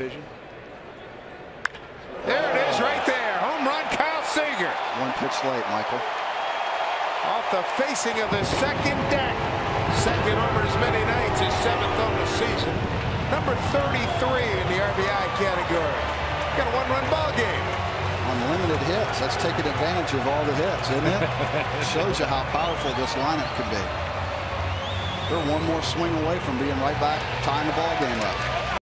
Vision. There it is right there. Home run, Kyle Seager. One pitch late, Michael. Off the facing of the second deck. Second over as many nights, his seventh on the season. Number 33 in the RBI category. Got a one-run ball game. Unlimited hits. That's taking advantage of all the hits, isn't it? It shows you how powerful this lineup can be. They're one more swing away from being right back, tying the ball game up.